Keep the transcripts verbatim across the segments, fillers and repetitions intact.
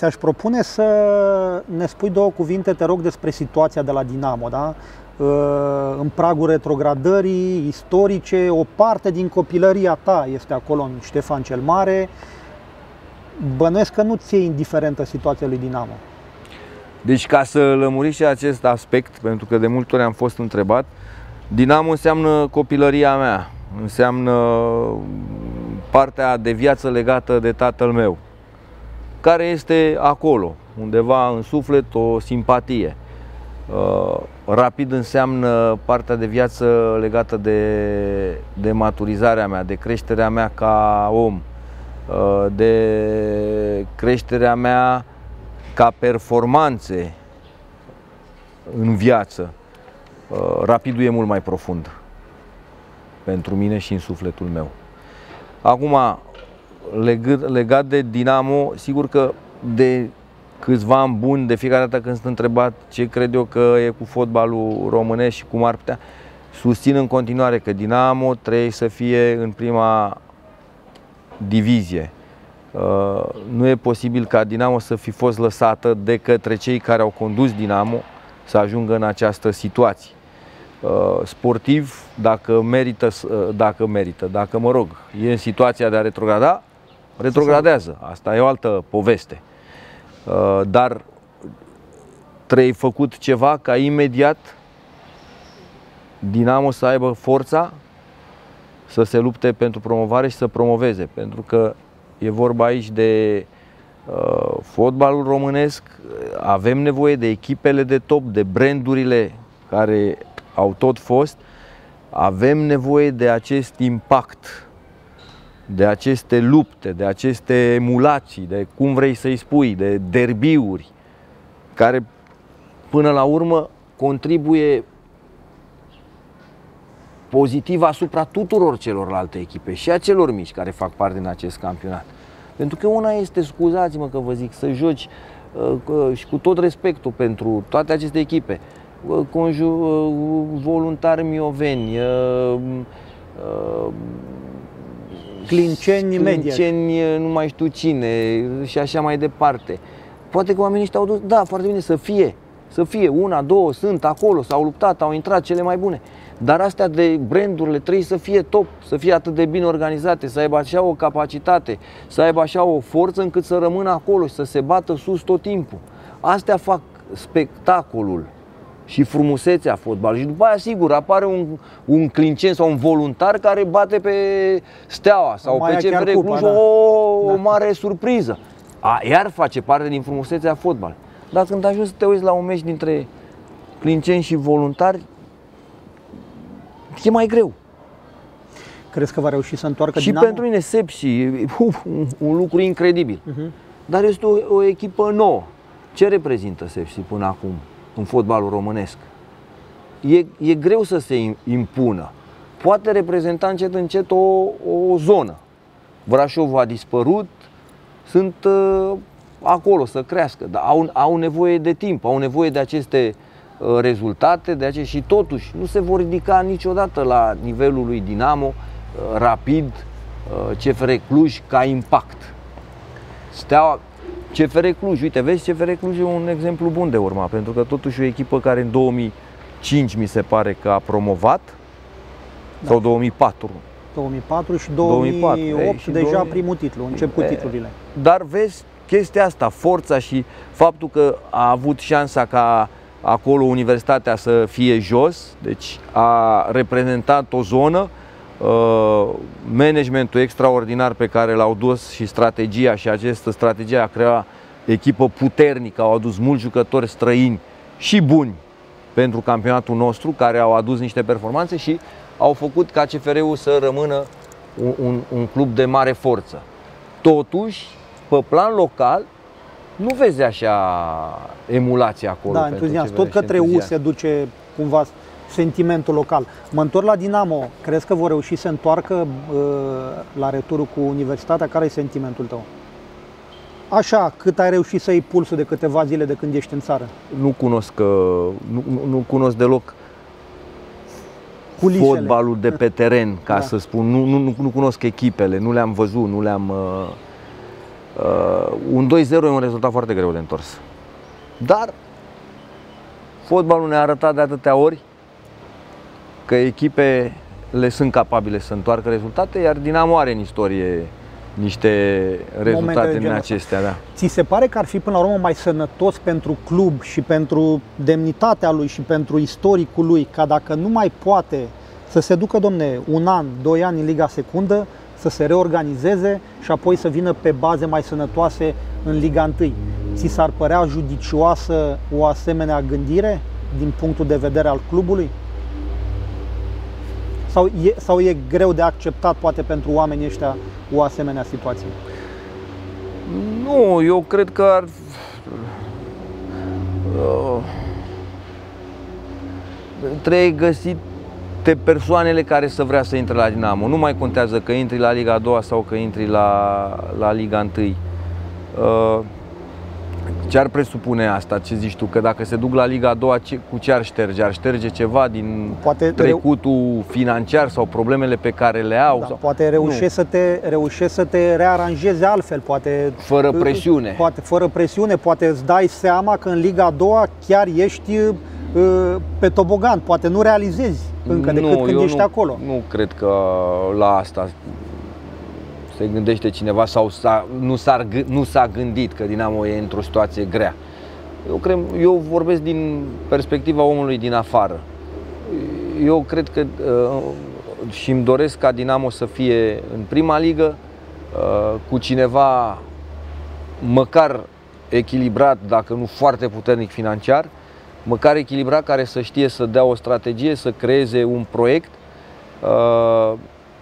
Ți-aș propune să ne spui două cuvinte, te rog, despre situația de la Dinamo, da? În pragul retrogradării istorice, o parte din copilăria ta este acolo în Ștefan cel Mare. Bănuiesc că nu ți-e indiferentă situația lui Dinamo. Deci, ca să lămuriți și acest aspect, pentru că de multe ori am fost întrebat, Dinamo înseamnă copilăria mea, înseamnă partea de viață legată de tatăl meu, care este acolo, undeva în suflet, o simpatie. Rapid înseamnă partea de viață legată de, de maturizarea mea, de creșterea mea ca om, de creșterea mea ca performanțe în viață. Rapidul e mult mai profund pentru mine și în sufletul meu. Acum, legat de Dinamo, sigur că de câțiva ani buni, de fiecare dată când sunt întrebat ce cred eu că e cu fotbalul românesc și cum ar putea, susțin în continuare că Dinamo trebuie să fie în prima divizie. Nu e posibil ca Dinamo să fi fost lăsată de către cei care au condus Dinamo să ajungă în această situație. Sportiv, dacă merită, dacă merită, dacă mă rog, e în situația de a retrograda, retrogradează. Asta e o altă poveste. Dar trebuie făcut ceva ca imediat Dinamo să aibă forța să se lupte pentru promovare și să promoveze. Pentru că e vorba aici de uh, fotbalul românesc, avem nevoie de echipele de top, de brandurile care au tot fost, avem nevoie de acest impact, de aceste lupte, de aceste emulații, de cum vrei să-i spui, de derbiuri, care până la urmă contribuie pozitiv asupra tuturor celorlalte echipe și a celor mici care fac parte din acest campionat. Pentru că una este, scuzați-mă că vă zic, să joci uh, și cu tot respectul pentru toate aceste echipe, uh, conju uh, Voluntari Mioveni, uh, uh, Clinceni, Clinceni, nu mai știu cine și așa mai departe. Poate că oamenii ăștia au dus, da, foarte bine să fie, să fie, una, două, sunt acolo, s-au luptat, au intrat cele mai bune. Dar astea de brandurile trebuie să fie top, să fie atât de bine organizate, să aibă așa o capacitate, să aibă așa o forță încât să rămână acolo și să se bată sus tot timpul. Astea fac spectacolul și frumusețea fotbalului. Și după aia, sigur, apare un, un Clinceni sau un Voluntar care bate pe Steaua sau mai pe C F R Cluj, da. o, o da. mare surpriză. A, iar face parte din frumusețea fotbalului. Dar când ajungi să te uiți la un meci dintre Clinceni și Voluntari, e mai greu. Crezi că va reuși să întoarcă și Dinamo? Pentru mine Sepsi e un lucru incredibil. Uh-huh. Dar este o, o echipă nouă. Ce reprezintă Sepsi până acum în fotbalul românesc? E, e greu să se impună. Poate reprezenta încet încet o, o zonă. Brașov a dispărut, sunt uh, acolo să crească, dar au, au nevoie de timp, au nevoie de aceste rezultate, de aceea și totuși nu se vor ridica niciodată la nivelul lui Dinamo, Rapid, C F R Cluj ca impact. Steaua, C F R Cluj, uite, vezi, C F R Cluj e un exemplu bun de urma, pentru că totuși o echipă care în două mii cinci mi se pare că a promovat, da. Sau două mii patru. două mii patru și două mii opt, două mii patru, ei, deja două mii... primul titlu, încep cu titlurile. Dar vezi chestia asta, forța și faptul că a avut șansa ca acolo Universitatea să fie jos, deci a reprezentat o zonă, managementul extraordinar pe care l-au dus și strategia, și această strategie a creat echipă puternică, au adus mulți jucători străini și buni pentru campionatul nostru, care au adus niște performanțe și au făcut ca C F R-ul să rămână un, un, un club de mare forță. Totuși, pe plan local, nu vezi așa emulația acolo. Da, entuziasm. Tot către U se duce cumva sentimentul local. Mă întorc la Dinamo. Crezi că vor reuși să întoarcă la returul cu Universitatea? Care e sentimentul tău? Așa, cât ai reușit să iei pulsul de câteva zile de când ești în țară? Nu cunosc, nu, nu cunosc deloc culisele, fotbalul de pe teren, ca da. Să spun. Nu, nu, nu cunosc echipele, nu le-am văzut, nu le-am... Uh, un doi zero e un rezultat foarte greu de întors. Dar fotbalul ne-a arătat de atâtea ori că echipele sunt capabile să întoarcă rezultate, iar Dinamo are în istorie niște rezultate din acestea. Da. Ți se pare că ar fi până la urmă mai sănătos pentru club și pentru demnitatea lui și pentru istoricul lui, ca dacă nu mai poate să se ducă, domne, un an, doi ani în Liga Secundă, să se reorganizeze și apoi să vină pe baze mai sănătoase în Liga unu. Ți s-ar părea judicioasă o asemenea gândire din punctul de vedere al clubului? Sau e, sau e greu de acceptat, poate, pentru oamenii ăștia o asemenea situație? Nu, eu cred că ar... Uh, trebuie găsit persoanele care să vrea să intre la Dinamo. Nu mai contează că intri la Liga a doua sau că intri la, la Liga unu. Uh, ce ar presupune asta? Ce zici tu? Că dacă se duc la Liga a doua, ce, cu ce ar șterge? Ar șterge ceva din poate trecutul reu... financiar sau problemele pe care le au? Da, sau... Poate reușești să, te, reușești să te rearanjezi altfel. Poate, fără presiune. Poate fără presiune. Poate îți dai seama că în Liga a doua chiar ești pe tobogan, poate nu realizezi încă decât nu, când ești nu, acolo. Nu cred că la asta se gândește cineva sau nu s-a gândit că Dinamo e într-o situație grea. Eu, cred, eu vorbesc din perspectiva omului din afară. Eu cred că și îmi doresc ca Dinamo să fie în prima ligă cu cineva măcar echilibrat, dacă nu foarte puternic financiar, măcar echilibrat, care să știe să dea o strategie, să creeze un proiect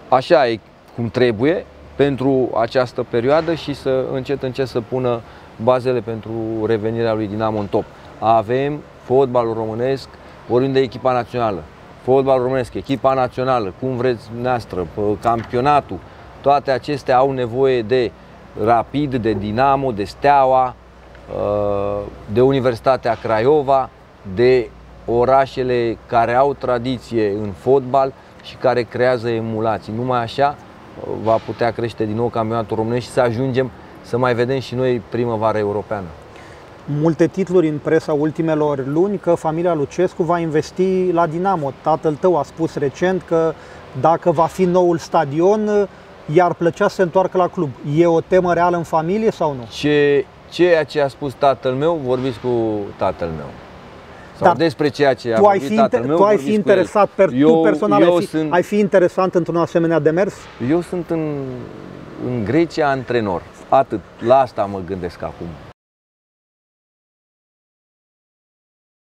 așa e cum trebuie pentru această perioadă și să încet încet să pună bazele pentru revenirea lui Dinamo în top. Avem fotbalul românesc, oriunde echipa națională, fotbalul românesc, echipa națională, cum vreți dumneavoastră, campionatul, toate acestea au nevoie de Rapid, de Dinamo, de Steaua, de Universitatea Craiova, de orașele care au tradiție în fotbal și care creează emulații. Numai așa va putea crește din nou campionatul românesc și să ajungem să mai vedem și noi primăvara europeană. Multe titluri în presa ultimelor luni că familia Lucescu va investi la Dinamo. Tatăl tău a spus recent că dacă va fi noul stadion, i-ar plăcea să se întoarcă la club. E o temă reală în familie sau nu? Ce, ceea ce a spus tatăl meu, vorbiți cu tatăl meu. Sau dar despre ceea ce a vorbit tatăl meu, tu ai fi interesat, per, eu, tu personal ai fi, sunt, ai fi interesant într-un asemenea demers? Eu sunt în, în Grecia antrenor, atât, la asta mă gândesc acum.